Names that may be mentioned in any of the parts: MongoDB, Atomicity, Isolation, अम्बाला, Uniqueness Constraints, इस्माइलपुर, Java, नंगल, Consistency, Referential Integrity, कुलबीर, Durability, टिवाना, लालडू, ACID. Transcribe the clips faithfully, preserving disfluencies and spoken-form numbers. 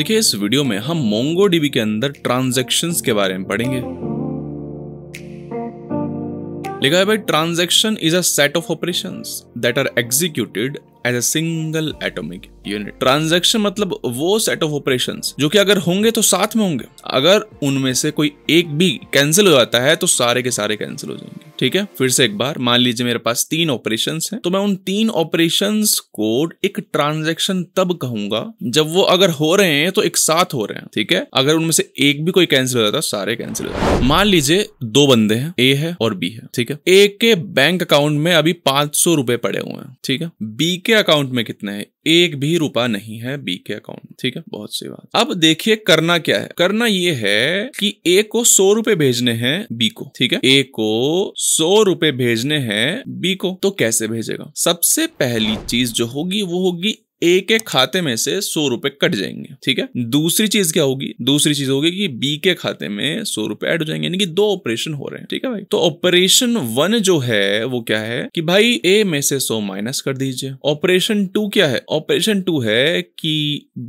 देखिए इस वीडियो में हम मोंगोडीबी के अंदर ट्रांजैक्शंस के बारे में पढ़ेंगे। लिखा है भाई transaction is a set of operations that are executed as a single atomic unit. Transaction मतलब वो सेट ऑफ ऑपरेशंस जो कि अगर होंगे तो साथ में होंगे, अगर उनमें से कोई एक भी कैंसिल हो जाता है तो सारे के सारे कैंसिल हो जाएंगे। ठीक है, फिर से एक बार मान लीजिए मेरे पास तीन ऑपरेशंस हैं, तो मैं उन तीन ऑपरेशंस को एक ट्रांजैक्शन तब कहूंगा जब वो अगर हो रहे हैं तो एक साथ हो रहे हैं। ठीक है, अगर उनमें से एक भी कोई कैंसिल हो जाता है सारे कैंसिल हो जाते हैं। मान लीजिए दो बंदे हैं, ए है और बी है। ठीक है, ए के बैंक अकाउंट में अभी पांच सौ रुपए पड़े हुए हैं। ठीक है, बी के अकाउंट में कितने हैं? एक भी रुपया नहीं है बी के अकाउंट। ठीक है, बहुत सही बात। अब देखिए करना क्या है, करना ये है कि ए को सौ रुपए भेजने हैं बी को। ठीक है, ए को सौ रुपए भेजने हैं बी को, तो कैसे भेजेगा? सबसे पहली चीज जो होगी वो होगी ए के खाते में से सौ रुपए कट जाएंगे। ठीक है, दूसरी चीज क्या होगी? दूसरी चीज होगी कि बी के खाते में सौ रुपए ऐड हो जाएंगे, यानी कि दो ऑपरेशन हो रहे हैं। ठीक है भाई, तो ऑपरेशन वन जो है वो क्या है कि भाई ए में से सौ माइनस कर दीजिए। ऑपरेशन टू क्या है? ऑपरेशन टू है कि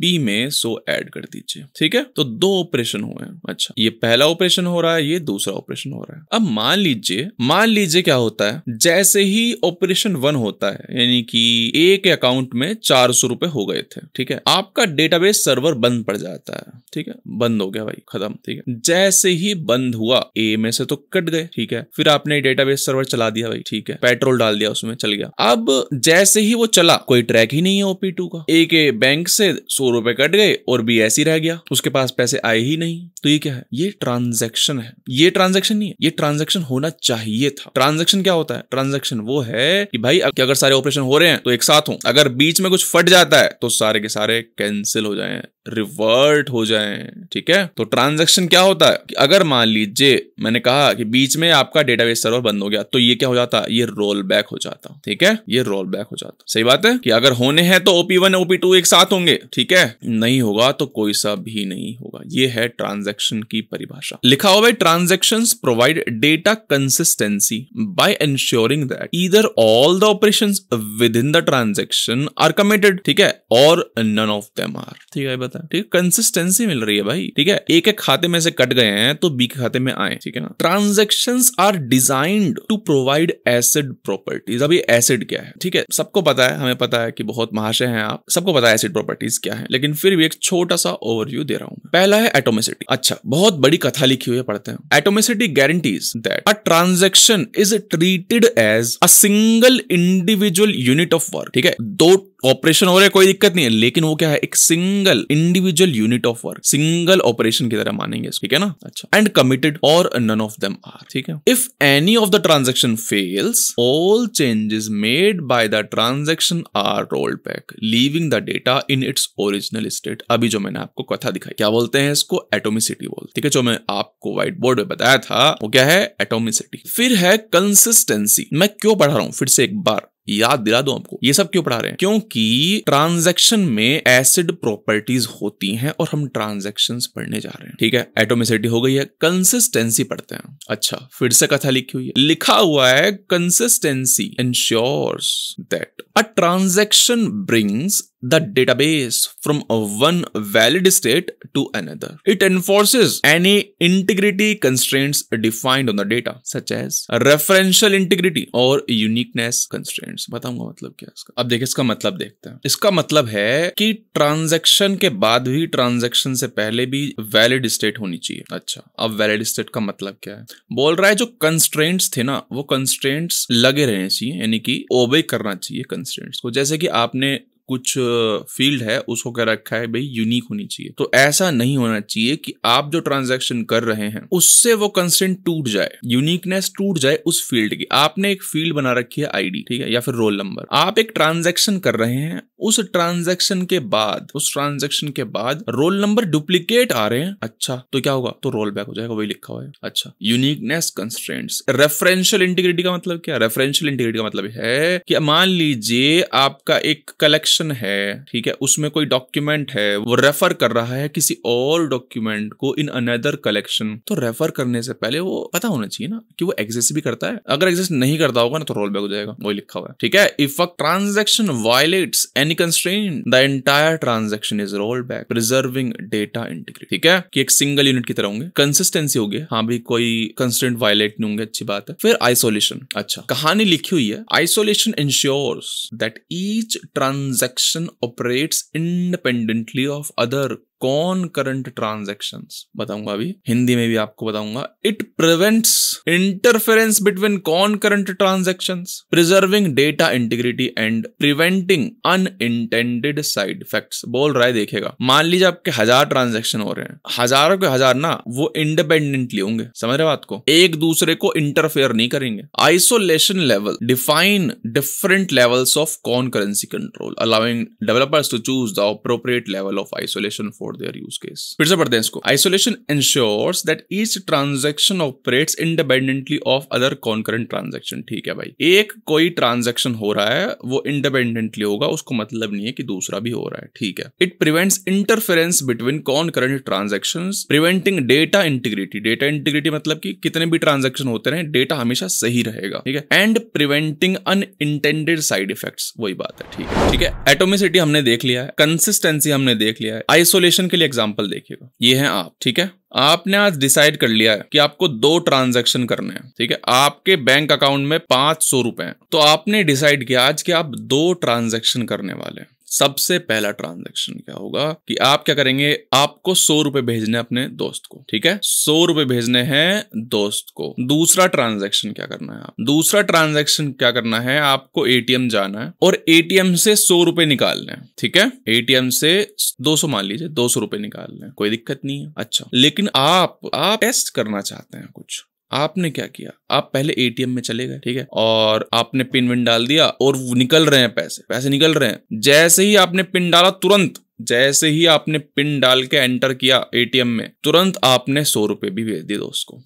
बी में सौ ऐड कर दीजिए। ठीक है, तो दो ऑपरेशन हुए हैं। अच्छा, ये पहला ऑपरेशन हो रहा है, ये दूसरा ऑपरेशन हो रहा है। अब मान लीजिए मान लीजिए क्या होता है, जैसे ही ऑपरेशन वन होता है यानी कि ए के अकाउंट में चार सौ रुपए हो गए थे। ठीक है, आपका डेटाबेस सर्वर बंद पड़ जाता है। ठीक है, बंद हो गया भाई, खत्म। ठीक है, जैसे ही बंद हुआ ए में से तो कट गए। ठीक है, फिर आपने डेटाबेस सर्वर चला दिया भाई। ठीक है, पेट्रोल डाल दिया उसमें, चल गया। अब जैसे ही वो चला, कोई ट्रैक ही नहीं है ओपी टू का। ए के बैंक से सौ रुपए कट गए और बी ऐसी रह गया, उसके पास पैसे आए ही नहीं। तो ये क्या है? ये ट्रांजैक्शन है। ये ट्रांजैक्शन नहीं है, ये ट्रांजैक्शन होना चाहिए था। ट्रांजैक्शन क्या होता है? ट्रांजैक्शन वो है कि भाई अगर सारे ऑपरेशन हो रहे हैं तो एक साथ हो, अगर बीच में कुछ फट जाता है तो सारे के सारे कैंसिल हो जाएं, रिवर्ट हो जाएं। ठीक है, तो ट्रांजैक्शन क्या होता है कि अगर मान लीजिए मैंने कहा कि बीच में आपका डेटाबेस सर्वर बंद हो गया, तो ये क्या हो जाता? ये रोल बैक हो जाता। ठीक है, ये रोल बैक हो जाता। सही बात है कि अगर होने हैं तो ओपी वन ओपी टू एक साथ होंगे। ठीक है, नहीं होगा तो कोई सा भी नहीं होगा। ये है ट्रांजैक्शन की परिभाषा। लिखा हो भाई transactions provide data consistency by ensuring that either all the operations within the transaction are committed, ठीक है, और नन ऑफ देम आर। ठीक है, ठीक, कंसिस्टेंसी मिल रही है भाई। ठीक है, ए के खाते में से कट गए हैं तो बी के खाते में आए। ठीक है ना, transactions are designed to provide ACID properties. अब ये एसिड क्या है? ठीक है, सबको पता है, हमें पता है कि बहुत महाशय हैं आप, सबको पता है एसिड प्रॉपर्टीज क्या है, लेकिन फिर भी एक छोटा सा ओवरव्यू दे रहा हूँ। पहला है एटोमिसिटी। अच्छा, बहुत बड़ी कथा लिखी हुई है, पढ़ते हैं। Atomicity guarantees that a transaction is treated as a single individual unit of work. ठीक है, दो ऑपरेशन हो रहे कोई दिक्कत नहीं है, लेकिन वो क्या है? एक single individual unit of work, single operation की तरह मानेंगे इसको। ठीक है ना, अच्छा, एंड कमिटेड और नन ऑफ देम आर। ठीक है, if any of the transaction fails all changes made by the transaction are rolled back leaving the data in its original state. अभी जो मैंने आपको कथा दिखाई, क्या बोलते हैं इसको? एटोमिसिटी बोलते। ठीक है, जो मैं आपको व्हाइट बोर्ड में बताया था वो क्या है? एटोमिसिटी। फिर है कंसिस्टेंसी। मैं क्यों पढ़ा रहा हूँ, फिर से एक बार याद दिला दो आपको, ये सब क्यों पढ़ा रहे हैं? क्योंकि ट्रांजैक्शन में एसिड प्रॉपर्टीज होती हैं और हम ट्रांजैक्शंस पढ़ने जा रहे हैं। ठीक है, एटोमिसिटी हो गई है, कंसिस्टेंसी पढ़ते हैं। अच्छा, फिर से कथा लिखी हुई है, लिखा हुआ है consistency ensures that a transaction brings the database from a one valid state to another. It enforces any integrity constraints defined on the data, such as referential integrity or uniqueness constraints. बताऊंगा मतलब क्या इसका। अब देखिए इसका मतलब देखते हैं। इसका मतलब है कि ट्रांजैक्शन के बाद भी, ट्रांजैक्शन से पहले भी वैलिड स्टेट होनी चाहिए। अच्छा, अब वैलिड स्टेट का मतलब क्या है? बोल रहा है जो कंस्ट्रेंट्स थे ना, वो कंस्ट्रेंट्स लगे रहने चाहिए, यानी कि ओबे करना चाहिए कंस्ट्रेंट्स को। जैसे कि आपने कुछ फील्ड है उसको क्या रखा है भाई? यूनिक होनी चाहिए। तो ऐसा नहीं होना चाहिए कि आप जो ट्रांजैक्शन कर रहे हैं उससे वो कंस्ट्रेंट टूट जाए, यूनिकनेस टूट जाए उस फील्ड की। आपने एक फील्ड बना रखी है आईडी, ठीक है, या फिर रोल नंबर। आप एक ट्रांजैक्शन कर रहे हैं, उस ट्रांजैक्शन के बाद उस ट्रांजैक्शन के बाद रोल नंबर डुप्लीकेट आ रहे हैं। अच्छा, तो क्या होगा? तो रोल बैक हो जाएगा, वही लिखा हुआ है। अच्छा, यूनिकनेस कंस्ट्रेंट्स। रेफरेंशियल इंटीग्रिटी का मतलब क्या? रेफरेंशियल इंटीग्रिटी का मतलब है कि मान लीजिए आपका एक कलेक्शन एक्शन है, ठीक है, उसमें कोई डॉक्यूमेंट है, वो रेफर कर रहा है किसी और डॉक्यूमेंट को इन अनदर कलेक्शन, तो रेफर करने से पहले वो पता होना चाहिए ना कि वो एग्जिस्ट भी करता है। अगर एग्जिस्ट नहीं करता होगा ना तो रोल बैक हो जाएगा, वही लिखा हुआ है। ठीक है, if a transaction violates any constraint the entire transaction is rolled back preserving data integrity. ठीक है, कि एक सिंगल यूनिट की तरह होंगे। कंसिस्टेंसी होगी, हाँ भी कोई कंस्ट्रेंट वायलेट नहीं होंगे, अच्छी बात है। फिर आइसोलेशन, अच्छा कहानी लिखी हुई है, isolation ensures that each transaction operates independently of other concurrent transactions. बताऊंगा अभी, हिंदी में भी आपको बताऊंगा। It prevents interference between concurrent transactions, preserving data integrity and preventing unintended side effects. बोल रहा है, देखेगा, मान लीजिए आपके हजार ट्रांजेक्शन हो रहे हैं, हजारों के हजार ना, वो इंडिपेंडेंटली होंगे, समझ रहे बात को, एक दूसरे को इंटरफेयर नहीं करेंगे। Isolation level define different levels of concurrency control allowing developers to choose the appropriate level of isolation for their use case। फिर से पढ़ते हैं इसको। Isolation ensures that each transaction operates independently of other concurrent transaction। ठीक है भाई, एक कोई ट्रांजैक्शन हो रहा है वो इंडिपेंडेंटली होगा, उसको मतलब नहीं है कि दूसरा भी हो रहा है। ठीक है, it prevents interference between concurrent transactions, preventing data integrity. Data integrity मतलब कि कितने भी ट्रांजैक्शन होते रहे डेटा हमेशा सही रहेगा, ठीक है, and preventing unintended side effects, वही बात है। ठीक है, ठीक है, एटोमिसिटी हमने देख लिया है, कंसिस्टेंसी हमने देख लिया है, आइसोलेशन के लिए एग्जांपल देखिएगा, ये है आप। ठीक है, आपने आज डिसाइड कर लिया है कि आपको दो ट्रांजैक्शन करने हैं, ठीक है, आपके बैंक अकाउंट में पांच सौ रुपए हैं, तो आपने डिसाइड किया आज कि आप दो ट्रांजैक्शन करने वाले हैं। सबसे पहला ट्रांजैक्शन क्या होगा कि आप क्या करेंगे, आपको सौ रुपए भेजने अपने दोस्त को, ठीक है, सौ रुपए भेजने हैं दोस्त को। दूसरा ट्रांजैक्शन क्या करना है, आप दूसरा ट्रांजैक्शन क्या करना है, आपको एटीएम जाना है और एटीएम से सौ रुपए निकालने हैं, ठीक है, एटीएम से दो सौ मान लीजिए दो सौ रुपए निकालने हैं, कोई दिक्कत नहीं है। अच्छा, लेकिन आप आप टेस्ट करना चाहते हैं कुछ, आपने क्या किया, आप पहले एटीएम में चले गए, ठीक है, और आपने पिन विन डाल दिया और निकल रहे हैं पैसे, पैसे निकल रहे हैं। जैसे ही आपने पिन डाला, तुरंत जैसे ही आपने पिन डाल के एंटर किया एटीएम में, तुरंत आपने सौ रुपए भी भेज दिए दोस्त को।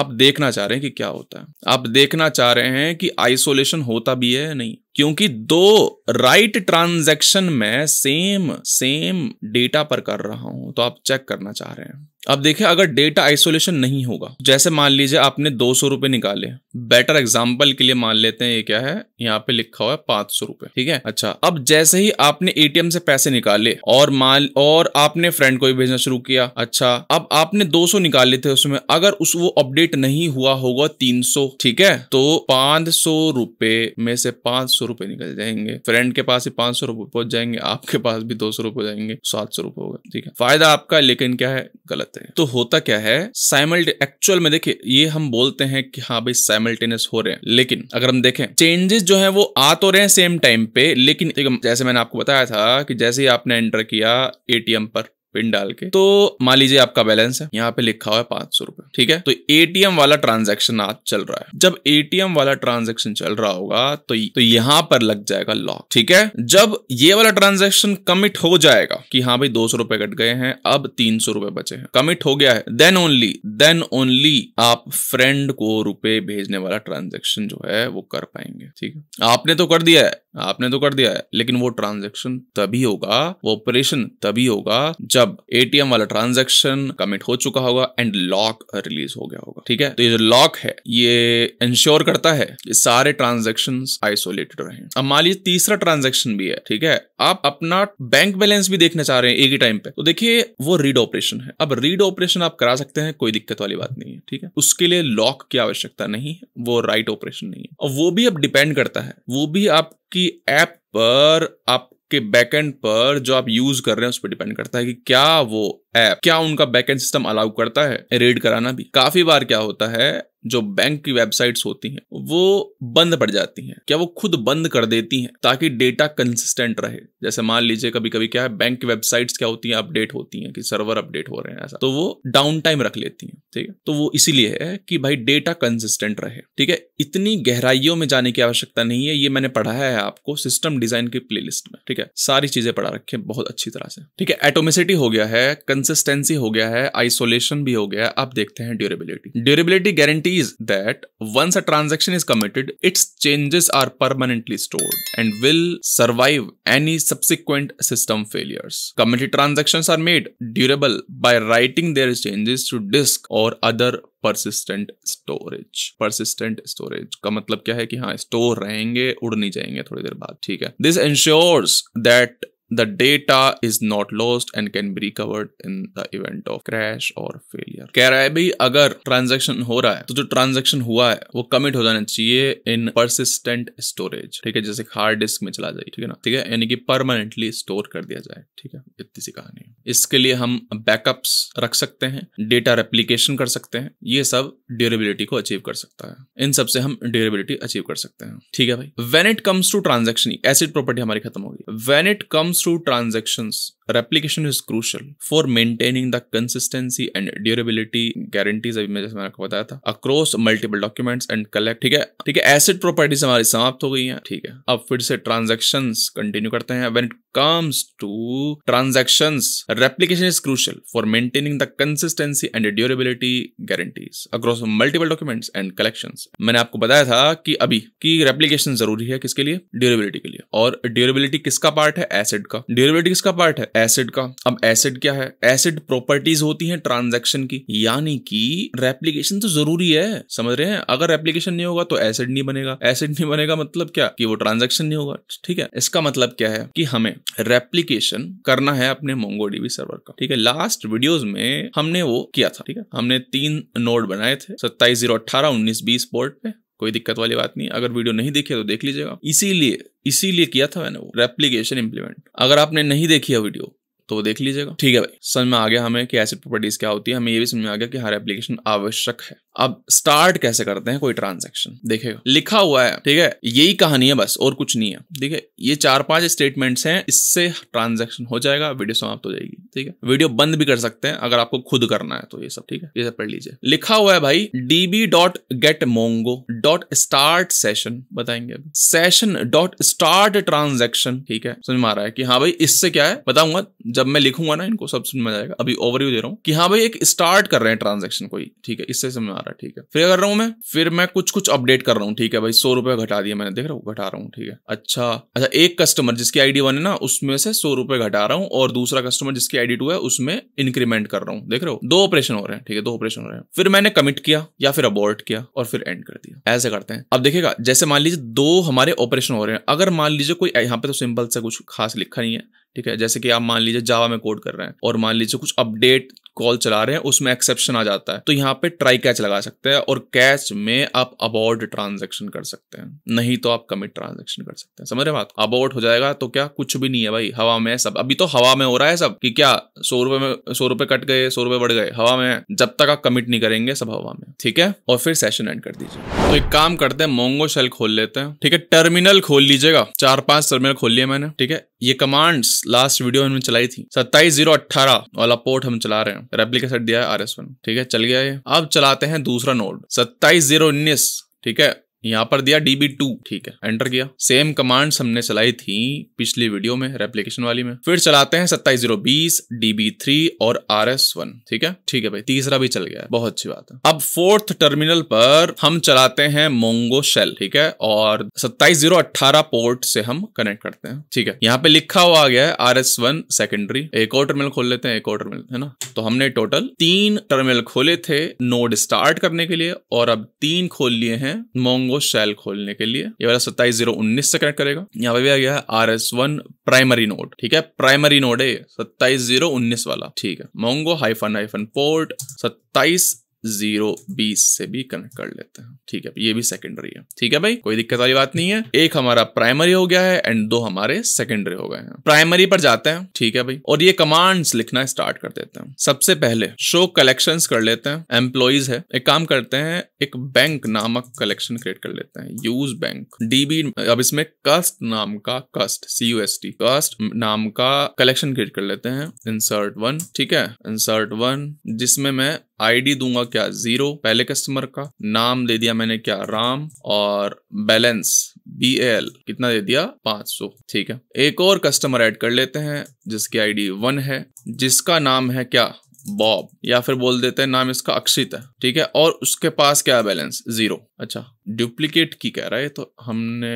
आप देखना चाह रहे हैं कि क्या होता है, आप देखना चाह रहे हैं कि आइसोलेशन होता भी है या नहीं, क्योंकि दो राइट ट्रांजैक्शन में सेम सेम डेटा पर कर रहा हूं, तो आप चेक करना चाह रहे हैं। अब देखिए, अगर डेटा आइसोलेशन नहीं होगा, जैसे मान लीजिए आपने दो सौ रुपए निकाले, बेटर एग्जांपल के लिए मान लेते हैं, ये क्या है, यहाँ पे लिखा हुआ है पांच सौ रुपए, ठीक है। अच्छा, अब जैसे ही आपने एटीएम से पैसे निकाले और माल और आपने फ्रेंड को भी भेजना शुरू किया, अच्छा, अब आपने दो सौ निकाले थे, उसमें अगर उस वो अपडेट नहीं हुआ होगा तीन सौ, ठीक है, तो पांच सौ रुपए में से पांच सौ रुपए निकल जाएंगे, फ्रेंड के पास ही पांच सौ रुपए पहुंच जाएंगे, आपके पास भी दो सौ रुपए हो जाएंगे, सात सौ रुपए हो गए, ठीक है, फायदा आपका, लेकिन क्या है, गलत। तो होता क्या है, साइमल्टेनियस एक्चुअल में देखिए, ये हम बोलते हैं कि हाँ भाई साइमल्टेनियस हो रहे हैं, लेकिन अगर हम देखें चेंजेस जो हैं वो आ तो रहे हैं सेम टाइम पे, लेकिन जैसे मैंने आपको बताया था कि जैसे ही आपने एंटर किया एटीएम पर पिन डाल के, तो मान लीजिए आपका बैलेंस है, यहाँ पे लिखा हुआ है पांच सौ रुपए, ठीक है, तो एटीएम वाला ट्रांजैक्शन आज चल रहा है। जब एटीएम वाला ट्रांजैक्शन चल रहा होगा तो तो यहाँ पर लग जाएगा लॉक, ठीक है। जब ये वाला ट्रांजैक्शन कमिट हो जाएगा कि हाँ भाई दो सौ रुपए कट गए हैं, अब तीन सौ रुपए बचे हैं, कमिट हो गया है, देन ओनली देन ओनली आप फ्रेंड को रुपए भेजने वाला ट्रांजैक्शन जो है वो कर पाएंगे, ठीक है। आपने तो कर दिया है, आपने तो कर दिया है, लेकिन वो ट्रांजैक्शन तभी होगा, वो ऑपरेशन तभी होगा जब एटीएम वाला ट्रांजैक्शन कमिट हो चुका होगा एंड लॉक रिलीज हो गया होगा, ठीक है। तो ये जो लॉक है ये इंश्योर करता है कि सारे ट्रांजैक्शंस आइसोलेटेड रहें। अब मान लीजिए तीसरा ट्रांजैक्शन भी है, ठीक है, आप अपना बैंक बैलेंस भी देखना चाह रहे हैं एक ही टाइम पे, तो देखिए वो रीड ऑपरेशन है। अब रीड ऑपरेशन आप करा सकते हैं, कोई दिक्कत वाली बात नहीं है, ठीक है, उसके लिए लॉक की आवश्यकता नहीं है, वो राइट ऑपरेशन नहीं है, और वो भी अब डिपेंड करता है, वो भी आपकी ऐप पर, आपके बैकएंड पर जो आप यूज कर रहे हैं उस पर डिपेंड करता है कि क्या वो ऐप, क्या उनका बैकएंड सिस्टम अलाउ करता है रीड कराना भी। काफी बार क्या होता है, जो बैंक की वेबसाइट्स होती हैं वो बंद पड़ जाती हैं, क्या वो खुद बंद कर देती हैं ताकि डेटा कंसिस्टेंट रहे। जैसे मान लीजिए कभी कभी क्या है, बैंक की वेबसाइट्स क्या होती हैं, अपडेट होती हैं कि सर्वर अपडेट हो रहे हैं, ऐसा, तो वो डाउन टाइम रख लेती हैं, ठीक है, तो वो इसीलिए है कि भाई डेटा कंसिस्टेंट रहे, ठीक है। इतनी गहराइयों में जाने की आवश्यकता नहीं है, ये मैंने पढ़ाया है आपको सिस्टम डिजाइन की प्ले लिस्ट में, ठीक है, सारी चीजें पढ़ा रखे बहुत अच्छी तरह से, ठीक है। एटोमिसिटी हो गया है, कंसिस्टेंसी हो गया है, आइसोलेशन भी हो गया है। अब देखते हैं durability. Durability guarantees that once a transaction is committed, its changes are permanently stored and will survive any subsequent system failures. Committed transactions are made durable by writing their changes to disk और other persistent storage. Persistent storage का मतलब क्या है कि हाँ, store रहेंगे, उड़ नहीं जाएंगे थोड़ी देर बाद, ठीक है। This ensures that the data is not lost and can be recovered in the event of crash or failure। कह रहा है भी अगर ट्रांजैक्शन हो रहा है तो जो ट्रांजैक्शन हुआ है वो कमिट हो जाना चाहिए इन परसिस्टेंट स्टोरेज, ठीक है, जैसे हार्ड डिस्क में चला जाए, ठीक है ना, ठीक है, यानी कि परमानेंटली स्टोर कर दिया जाए, ठीक है। इतनी सी कहानी है। इसके लिए हम बैकअप्स रख सकते हैं, डेटा रेप्लीकेशन कर सकते हैं, ये सब ड्यूरेबिलिटी को अचीव कर सकता है। इन सबसे हम ड्यूरेबिलिटी अचीव कर सकते हैं, ठीक है भाई। When it comes to transaction, ACID property हमारी खत्म होगी। When it comes through transactions, replication is crucial for maintaining the consistency and durability guarantees, अभी मैं जैसे मैंने आपको बताया था, across multiple documents and collect, ठीक है, ठीक है। एसिड प्रॉपर्टीज हमारी समाप्त हो गई हैं, ठीक है। अब फिर से ट्रांजैक्शंस कंटिन्यू करते हैं। When it comes to transactions, replication is crucial for maintaining the consistency and durability guarantees across multiple documents and collections. मैंने आपको बताया था कि अभी की रेप्लिकेशन जरूरी है, किसके लिए? ड्यूरेबिलिटी के लिए। और ड्यूरेबिलिटी किसका पार्ट है? एसिड का। ड्यूरेबिलिटी किसका पार्ट है? एसिड का। अब एसिड क्या है? एसिड प्रॉपर्टीज होती हैं ट्रांजैक्शन की, यानी कि रेप्लिकेशन तो जरूरी है, समझ रहे हैं। अगर रेप्लिकेशन नहीं होगा तो एसिड नहीं बनेगा, एसिड नहीं बनेगा मतलब क्या कि वो ट्रांजैक्शन नहीं होगा, ठीक है। इसका मतलब क्या है कि हमें रेप्लिकेशन करना है अपने मोंगोडीबी सर्वर का, ठीक है। लास्ट वीडियोस में हमने वो किया था, ठीक है। हमने तीन नोड बनाए थे, सत्ताईस जीरो अट्ठारह उन्नीस बीस पोर्ट पे, कोई दिक्कत वाली बात नहीं। अगर वीडियो नहीं देखी तो देख लीजिएगा, इसीलिए इसीलिए किया था मैंने वो रेप्लिकेशन इंप्लीमेंट। अगर आपने नहीं देखी है वीडियो तो वो देख लीजिएगा, ठीक है भाई। समझ में आ गया हमें कि एसिड प्रॉपर्टीज क्या होती है, हमें ये भी समझ में आ गया कि हर एप्लीकेशन आवश्यक है। अब स्टार्ट कैसे करते हैं कोई ट्रांजैक्शन, देखिएगा लिखा हुआ है, ठीक है, यही कहानी है बस, और कुछ नहीं है, ठीक है। ये चार पांच स्टेटमेंट्स हैं, इससे ट्रांजैक्शन हो जाएगा, वीडियो समाप्त हो जाएगी, ठीक है। वीडियो बंद भी कर सकते हैं अगर आपको खुद करना है तो, ये सब, ठीक है, ये सब पढ़ लीजिए। लिखा हुआ है भाई DB dot get Mongo dot start session, बताएंगे अभी, सेशन डॉट स्टार्ट ट्रांजैक्शन, ठीक है। समझ में आ रहा है कि हाँ भाई इससे क्या है, बताऊंगा जब मैं लिखूंगा ना, इनको सब समझ में आ जाएगा। अभी ओवरव्यू दे रहा हूँ कि हाँ भाई एक स्टार्ट कर रहे हैं ट्रांजैक्शन कोई, ठीक है, इससे समझ में आ रहा है, ठीक है। फिर कर रहा हूँ मैं, फिर मैं कुछ कुछ अपडेट कर रहा हूँ, ठीक है भाई। सौ रुपए घटा दिया मैंने, देख रहा हूँ, घटा रहा हूँ, ठीक है। अच्छा अच्छा एक कस्टमर जिसकी आईडी वन है ना, उसमें से सौ रुपए घटा रहा हूँ, और दूसरा कस्टमर जिसकी आईडी टू है उसमें इंक्रीमेंट कर रहा हूँ, देख रहे हो, दो ऑपरेशन हो रहे हैं, ठीक है, दो ऑपरेशन हो रहे हैं। फिर मैंने कमिट किया या फिर अबॉर्ट किया और फिर एंड कर दिया, ऐसे करते हैं। अब देखिएगा, जैसे मान लीजिए दो हमारे ऑपरेशन हो रहे हैं, अगर मान लीजिए कोई, यहाँ पे तो सिंपल सा कुछ खास लिखा नहीं है, ठीक है, जैसे कि आप मान लीजिए जावा में कोड कर रहे हैं और मान लीजिए कुछ अपडेट कॉल चला रहे हैं, उसमें एक्सेप्शन आ जाता है, तो यहाँ पे ट्राई कैच लगा सकते हैं, और कैच में आप अबॉर्ट ट्रांजैक्शन कर सकते हैं, नहीं तो आप कमिट ट्रांजैक्शन कर सकते हैं, समझ रहे बात। अबॉर्ट हो जाएगा तो क्या, कुछ भी नहीं है भाई, हवा में है सब। अभी तो हवा में हो रहा है सब कि क्या सौ रुपए में सौ रुपए कट गए, सौ रुपए बढ़ गए, हवा में है। जब तक आप कमिट नहीं करेंगे सब हवा में, ठीक है। और फिर सेशन एंड कर दीजिए। तो एक काम करते हैं, मोंगो शेल खोल लेते हैं, ठीक है। टर्मिनल खोल लीजिएगा, चार पांच टर्मिनल खोल लिए मैंने, ठीक है। ये कमांड्स लास्ट वीडियो में चलाई थी, सत्ताईस जीरो अट्ठारह वाला पोर्ट हम चला रहे हैं, रेप्लिका सेट दिया है आर एस वन, ठीक है, चल गया ये। अब चलाते हैं दूसरा नोड सत्ताईस जीरो उन्नीस, ठीक है, यहाँ पर दिया डी बी टू, ठीक है, एंटर किया। सेम कमांड्स हमने चलाई थी पिछली वीडियो में रेप्लिकेशन वाली में। फिर चलाते हैं सत्ताईस जीरो बीस, डी बी थ्री और आर एस वन, ठीक है, ठीक है भाई, तीसरा भी चल गया है, बहुत अच्छी बात है। अब फोर्थ टर्मिनल पर हम चलाते हैं मोंगो शेल, ठीक है, और सत्ताईस जीरो अट्ठारह पोर्ट से हम कनेक्ट करते हैं, ठीक है। यहाँ पे लिखा हुआ आ गया है आर एस वन सेकेंडरी। एक और टर्मिनल खोल लेते हैं, एक और टर्मिनल, है ना। तो हमने टोटल तीन टर्मिनल खोले थे नोड स्टार्ट करने के लिए, और अब तीन खोल लिए हैं मोंगो वो शेल खोलने के लिए। ये वाला सत्ताईस जीरो उन्नीस से कनेक्ट करेगा। यहाँ पे भी आ गया है R S one primary node, ठीक है, प्राइमरी नोड है सत्ताईस जीरो उन्नीस वाला, ठीक है। मोंगो हाइफन हाइफन पोर्ट सत्ताईस जीरो बीस से भी कनेक्ट कर लेते हैं, ठीक है, ये भी सेकेंडरी है, ठीक है भाई, कोई दिक्कत वाली बात नहीं है। एक हमारा प्राइमरी हो गया है एंड दो हमारे सेकेंडरी हो गए हैं। प्राइमरी पर जाते हैं, ठीक है भाई, और ये कमांड्स लिखना स्टार्ट कर देते हैं। सबसे पहले शो कलेक्शंस कर लेते हैं, एम्प्लॉइज है, एक काम करते हैं, एक बैंक नामक कलेक्शन क्रिएट कर लेते हैं, यूज बैंक डीबी। अब इसमें कस्ट नाम का, कस्ट सी यू एस टी, कस्ट नाम का कलेक्शन क्रिएट कर लेते हैं, इंसर्ट वन, ठीक है, इंसर्ट वन, जिसमें मैं आईडी दूंगा क्या जीरो, पहले कस्टमर का नाम दे दिया मैंने क्या राम, और बैलेंस बी एल कितना दे दिया पांच सौ। ठीक है, एक और कस्टमर ऐड कर लेते हैं जिसकी आईडी वन है, जिसका नाम है क्या बॉब, या फिर बोल देते हैं नाम इसका अक्षित है। ठीक है, और उसके पास क्या बैलेंस जीरो। अच्छा डुप्लीकेट की कह रहा है तो हमने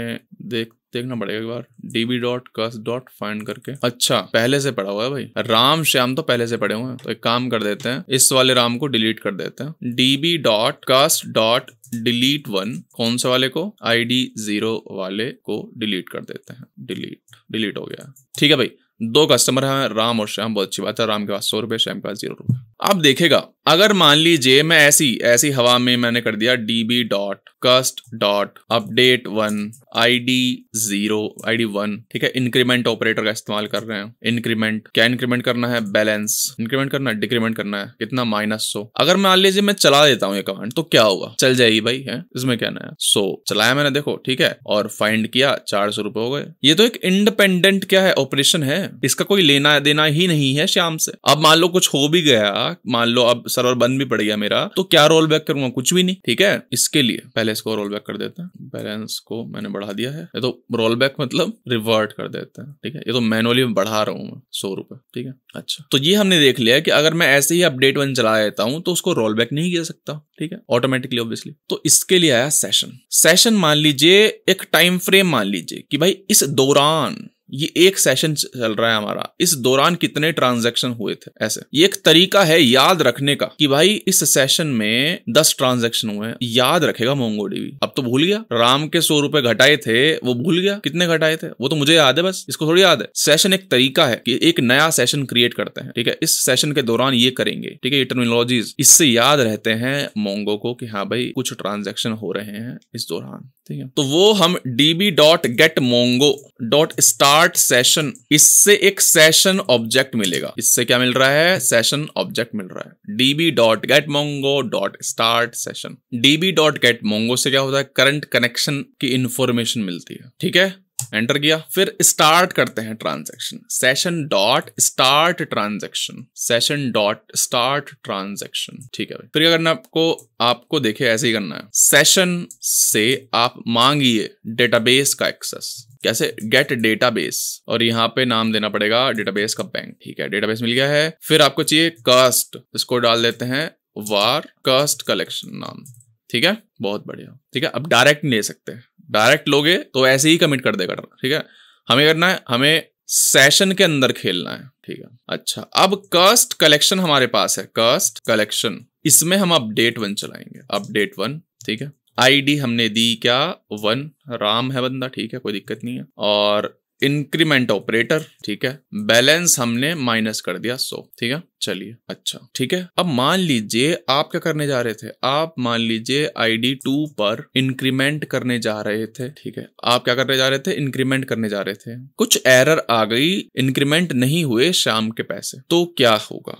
देख देखना पड़ेगा एक बार DB dot cus dot find करके। अच्छा पहले से पढ़ा हुआ है भाई, राम श्याम तो पहले से पढ़े हुए हैं, तो एक काम कर देते हैं इस वाले राम को डिलीट कर देते हैं। DB dot cus dot delete one, कौन से वाले को, आईडी जीरो वाले को डिलीट कर देते हैं। डिलीट डिलीट हो गया। ठीक है भाई, दो कस्टमर हैं राम और श्याम, बहुत अच्छी बात है। राम के पास सौ रुपए, श्याम के पास जीरो रुपए। अब देखेगा अगर मान लीजिए मैं ऐसी ऐसी हवा में मैंने कर दिया DB dot cust dot update one ID zero ID one. ठीक है, इंक्रीमेंट ऑपरेटर का इस्तेमाल कर रहे हैं। इंक्रीमेंट क्या इंक्रीमेंट करना है बैलेंस, इंक्रीमेंट करना है डिक्रीमेंट करना है कितना माइनस सौ। अगर मान लीजिए मैं चला देता हूँ ये कमांड तो क्या होगा, चल जाएगी भाई है, इसमें क्या नया। सो so, चलाया मैंने देखो, ठीक है, और फाइंड किया चार सौ रुपए हो गए। ये तो एक इंडिपेंडेंट क्या है ऑपरेशन है, इसका कोई लेना देना ही नहीं है श्याम से। अब मान लो कुछ हो भी गया, मान लो अब सर्वर बंद भी पड़ गया मेरा, तो क्या रोल बैक करूंगा, कुछ भी नहीं। ठीक है, इसके लिए पहले इसको रोल बैक कर देते हैं, बैलेंस को मैंने बढ़ा दिया है, ये तो रोल बैक मतलब रिवर्ट कर देते हैं। ठीक है, ये तो मैनुअली बढ़ा रहा हूँ मैं सौ रुपए। ठीक है, अच्छा तो ये हमने देख लिया कि अगर मैं ऐसे ही अपडेट वन चला देता हूँ तो उसको रोल बैक नहीं किया सकता। ठीक है, ऑटोमेटिकली ऑब्वियसली। तो इसके लिए आया सेशन। सेशन मान लीजिए एक टाइम फ्रेम, मान लीजिए कि भाई इस दौरान ये एक सेशन चल रहा है हमारा, इस दौरान कितने ट्रांजैक्शन हुए थे। ऐसे ये एक तरीका है याद रखने का कि भाई इस सेशन में दस ट्रांजैक्शन हुए हैं, याद रखेगा मोंगोडीबी। अब तो भूल गया, राम के सौ रुपए घटाए थे वो भूल गया कितने घटाए थे, वो तो मुझे याद है बस, इसको थोड़ी याद है। सेशन एक तरीका है कि एक नया सेशन क्रिएट करते हैं। ठीक है, इस सेशन के दौरान ये करेंगे। ठीक है, ये टर्मिनोलॉजीज इससे याद रहते हैं मोंगो को कि हाँ भाई कुछ ट्रांजैक्शन हो रहे हैं इस दौरान। ठीक है, तो वो हम DB dot get Mongo dot start session, इससे एक सेशन ऑब्जेक्ट मिलेगा। इससे क्या मिल रहा है, सेशन ऑब्जेक्ट मिल रहा है। DB dot get Mongo dot start session, DB dot get Mongo से क्या होता है करंट कनेक्शन की इंफॉर्मेशन मिलती है। ठीक है, एंटर किया, फिर स्टार्ट करते हैं transaction. Session dot start transaction, session dot start transaction. ठीक है, फिर क्या करना है आपको, आपको देखिए ऐसे ही करना है, सेशन से आप मांगिए डेटाबेस का एक्सेस। कैसे, गेट डेटाबेस, और यहाँ पे नाम देना पड़ेगा डेटाबेस का बैंक। ठीक है, डेटाबेस मिल गया है। फिर आपको चाहिए कस्ट, इसको डाल देते हैं वार कस्ट कलेक्शन नाम। ठीक है, बहुत बढ़िया। ठीक है, अब डायरेक्ट ले सकते हैं, डायरेक्ट लोगे तो ऐसे ही कमिट कर देगा। ठीक है, हमें करना है, हमें सेशन के अंदर खेलना है। ठीक है, अच्छा अब कस्ट कलेक्शन हमारे पास है, कस्ट कलेक्शन, इसमें हम अपडेट वन चलाएंगे। अपडेट वन, ठीक है, आईडी हमने दी क्या वन, राम है बंदा। ठीक है, कोई दिक्कत नहीं है, और इंक्रीमेंट ऑपरेटर। ठीक है, बैलेंस हमने माइनस कर दिया सौ। ठीक है, चलिए अच्छा। ठीक है, अब मान लीजिए आप क्या करने जा रहे थे, आप मान लीजिए आईडी टू पर इंक्रीमेंट करने जा रहे थे। ठीक है, आप क्या करने जा रहे थे, इंक्रीमेंट करने जा रहे थे, कुछ एरर आ गई, इंक्रीमेंट नहीं हुए शाम के पैसे, तो क्या होगा।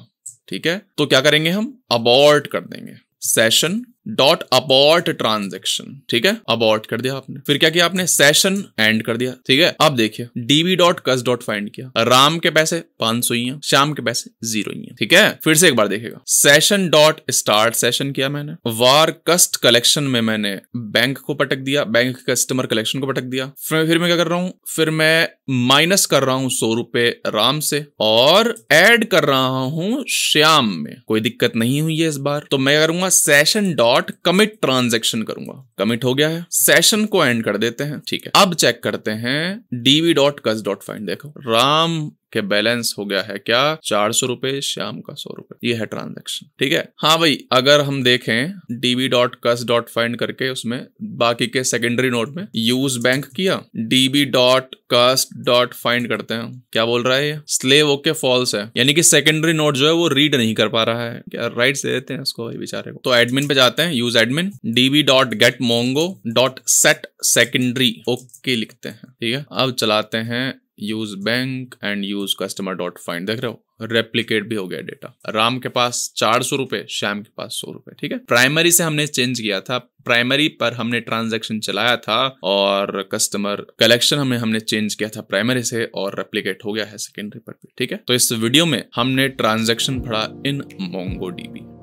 ठीक है, तो क्या करेंगे हम, अबॉर्ट कर देंगे, सेशन डॉट अबॉर्ट ट्रांजैक्शन। ठीक है, अबॉर्ट कर दिया आपने। फिर क्या किया आपने, सेशन एंड कर दिया। ठीक है, अब देखिए DB dot cus dot find किया, राम के पैसे पांच सौ ही हैं, शाम के पैसे जीरो ही हैं। ठीक है, फिर से एक बार देखेगा, सेशन डॉट स्टार्ट सेशन किया मैंने, वार कस्ट कलेक्शन में मैंने बैंक को पटक दिया, बैंक कस्टमर कलेक्शन को पटक दिया। फिर, फिर मैं क्या कर रहा हूँ, फिर मैं माइनस कर रहा हूँ सौ रुपए राम से और एड कर रहा हूँ श्याम में। कोई दिक्कत नहीं हुई है इस बार, तो मैं करूंगा सेशन कमिट ट्रांजैक्शन करूंगा, कमिट हो गया है, सेशन को एंड कर देते हैं। ठीक है, अब चेक करते हैं DV dot cus dot find, देखो राम के बैलेंस हो गया है क्या चार सौ रुपए, शाम का सौ रुपए, ये है ट्रांजैक्शन। ठीक है, हाँ भाई अगर हम देखें DB dot cus dot find करके, उसमें बाकी के सेकेंडरी नोड में यूज बैंक किया, DB dot cus dot find करते हैं, क्या बोल रहा है ये स्लेव ओके फॉल्स है, यानी कि सेकेंडरी नोड जो है वो रीड नहीं कर पा रहा है, क्या राइट दे देते हैं उसको बेचारे को। तो एडमिन पे जाते हैं, use admin, DB dot get Mongo dot set secondary, okay लिखते हैं। ठीक है, अब चलाते हैं use bank and use customer dot find, देख रहे हो रेप्लिकेट भी हो गया डेटा, राम के पास चार सौ रुपए, श्याम के पास सौ रुपए। ठीक है, प्राइमरी से हमने चेंज किया था, प्राइमरी पर हमने ट्रांजैक्शन चलाया था और कस्टमर कलेक्शन हमें हमने चेंज किया था प्राइमरी से, और रेप्लिकेट हो गया है सेकेंडरी पर भी। ठीक है, तो इस वीडियो में हमने ट्रांजैक्शन पढ़ा इन मोंगोडीबी।